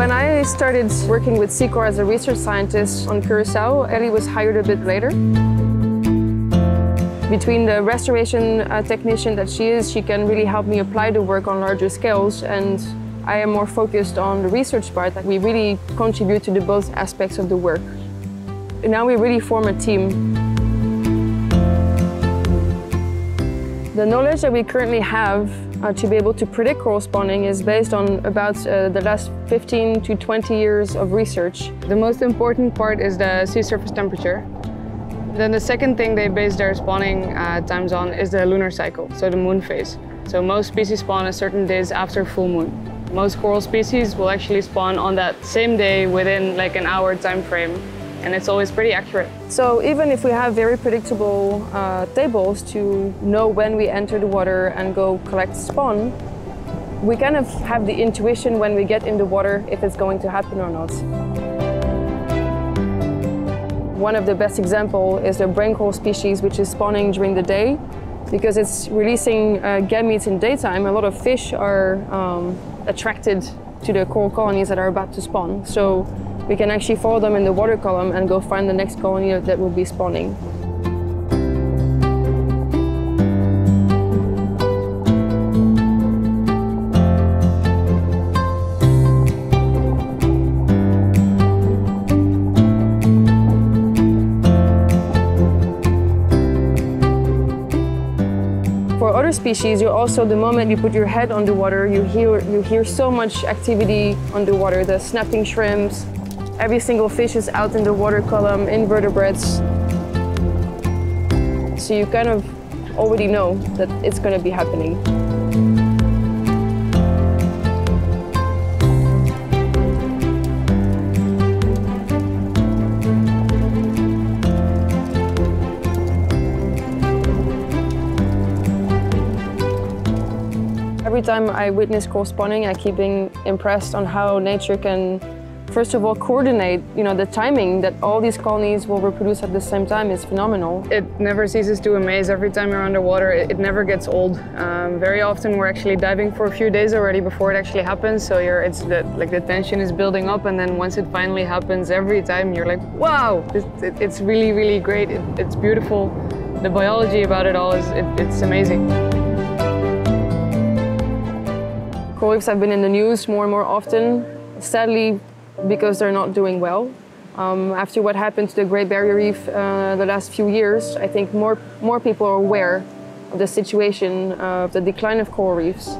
When I started working with SECORE as a research scientist on Curaçao, Ellie was hired a bit later. Between the restoration technician that she is, she can really help me apply the work on larger scales, and I am more focused on the research part. We really contribute to the both aspects of the work. And now we really form a team. The knowledge that we currently have to be able to predict coral spawning is based on about the last 15 to 20 years of research. The most important part is the sea surface temperature. Then the second thing they base their spawning times on is the lunar cycle, so the moon phase. So most species spawn a certain days after full moon. Most coral species will actually spawn on that same day within like an hour time frame, and it's always pretty accurate. So even if we have very predictable tables to know when we enter the water and go collect spawn, we kind of have the intuition when we get in the water if it's going to happen or not. One of the best examples is the brain coral species, which is spawning during the day because it's releasing gametes in daytime. A lot of fish are attracted to the coral colonies that are about to spawn. So we can actually follow them in the water column and go find the next colony that will be spawning. For other species, you also, the moment you put your head on the water, you hear so much activity on the water, the snapping shrimps. Every single fish is out in the water column, invertebrates. So you kind of already know that it's going to be happening. Every time I witness coral spawning, I keep being impressed on how nature can, first of all, coordinate. You know, the timing that all these colonies will reproduce at the same time is phenomenal. It never ceases to amaze. Every time you're underwater, it never gets old. Very often we're actually diving for a few days already before it actually happens. So the tension is building up, and then once it finally happens, every time you're like, wow, it's really, really great. It's beautiful. The biology about it all it's amazing. Coral reefs have been in the news more and more often. Sadly, because they're not doing well. After what happened to the Great Barrier Reef the last few years, I think more people are aware of the situation of the decline of coral reefs.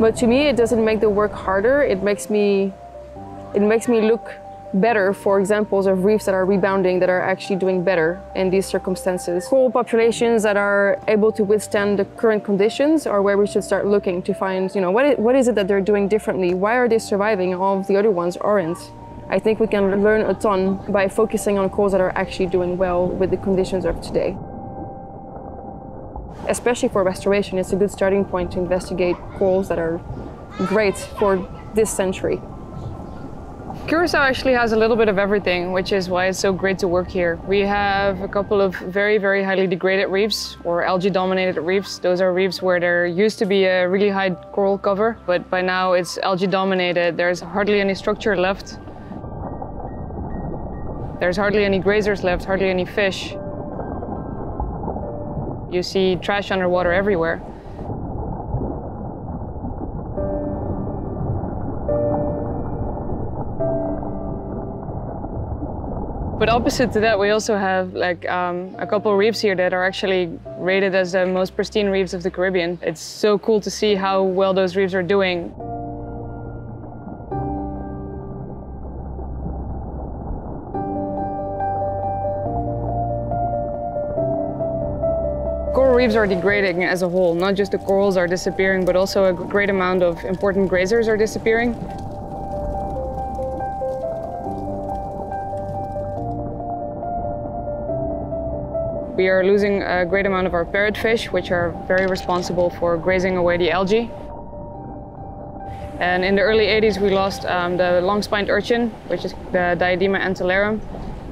But to me, it doesn't make the work harder. It makes me look better for examples of reefs that are rebounding, that are actually doing better in these circumstances. Coral populations that are able to withstand the current conditions are where we should start looking to find, you know, what is it that they're doing differently? Why are they surviving and all of the other ones aren't? I think we can learn a ton by focusing on corals that are actually doing well with the conditions of today. Especially for restoration, it's a good starting point to investigate corals that are great for this century. Curaçao actually has a little bit of everything, which is why it's so great to work here. We have a couple of very, very highly degraded reefs, or algae-dominated reefs. Those are reefs where there used to be a really high coral cover, but by now it's algae-dominated. There's hardly any structure left. There's hardly any grazers left, hardly any fish. You see trash underwater everywhere. But opposite to that, we also have a couple reefs here that are actually rated as the most pristine reefs of the Caribbean. It's so cool to see how well those reefs are doing. Coral reefs are degrading as a whole. Not just the corals are disappearing, but also a great amount of important grazers are disappearing. We are losing a great amount of our parrotfish, which are very responsible for grazing away the algae. And in the early 80s, we lost the long-spined urchin, which is the Diadema antillarum.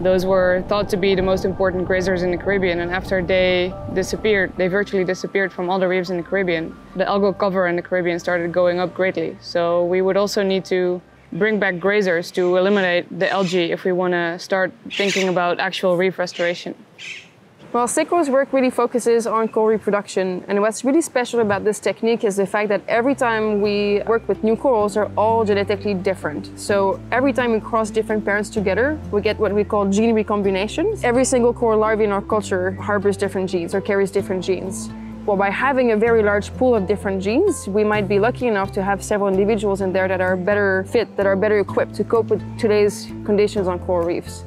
Those were thought to be the most important grazers in the Caribbean, and after they disappeared, they virtually disappeared from all the reefs in the Caribbean. The algal cover in the Caribbean started going up greatly, so we would also need to bring back grazers to eliminate the algae if we want to start thinking about actual reef restoration. Well, SECORE's work really focuses on coral reproduction, and what's really special about this technique is the fact that every time we work with new corals, they're all genetically different. So every time we cross different parents together, we get what we call gene recombination. Every single coral larvae in our culture harbors different genes or carries different genes. Well, by having a very large pool of different genes, we might be lucky enough to have several individuals in there that are better fit, that are better equipped to cope with today's conditions on coral reefs.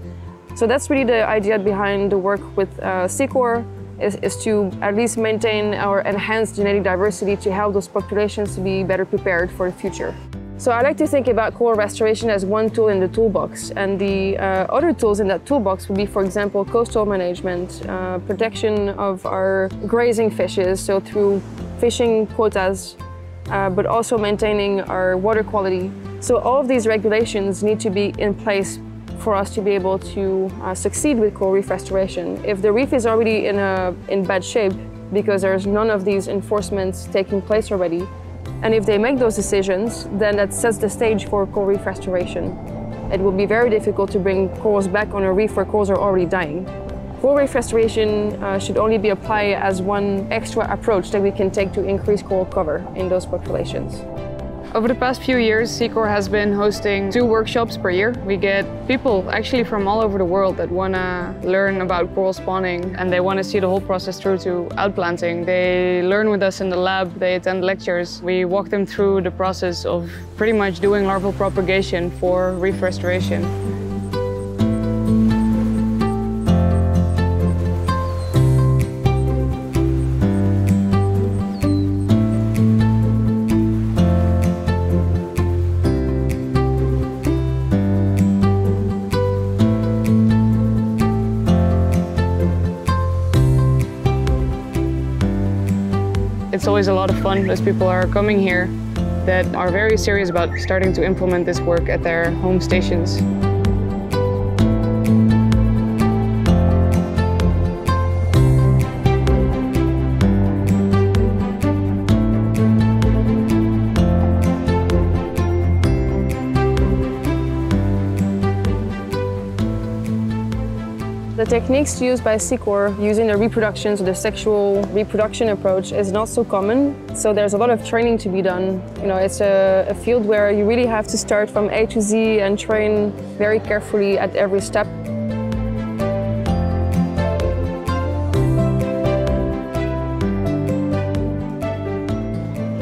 So that's really the idea behind the work with SECORE, is to at least maintain or enhance genetic diversity to help those populations to be better prepared for the future. So I like to think about coral restoration as one tool in the toolbox, and the other tools in that toolbox would be, for example, coastal management, protection of our grazing fishes, so through fishing quotas, but also maintaining our water quality. So all of these regulations need to be in place for us to be able to succeed with coral reef restoration. If the reef is already in bad shape because there's none of these enforcements taking place already, and if they make those decisions, then that sets the stage for coral reef restoration. It will be very difficult to bring corals back on a reef where corals are already dying. Coral reef restoration should only be applied as one extra approach that we can take to increase coral cover in those populations. Over the past few years, SECORE has been hosting 2 workshops per year. We get people actually from all over the world that want to learn about coral spawning, and they want to see the whole process through to outplanting. They learn with us in the lab, they attend lectures. We walk them through the process of pretty much doing larval propagation for reef restoration. It's always a lot of fun. Those people are coming here that are very serious about starting to implement this work at their home stations. The techniques used by SECORE using the reproductions or the sexual reproduction approach is not so common, so there's a lot of training to be done. You know, it's a field where you really have to start from A to Z and train very carefully at every step.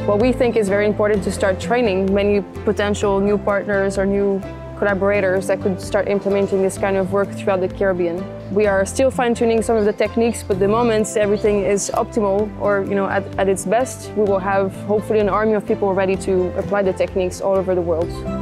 What we think is very important to start training many potential new partners or new collaborators that could start implementing this kind of work throughout the Caribbean. We are still fine-tuning some of the techniques, but the moment everything is optimal, or you know, at its best, we will have hopefully an army of people ready to apply the techniques all over the world.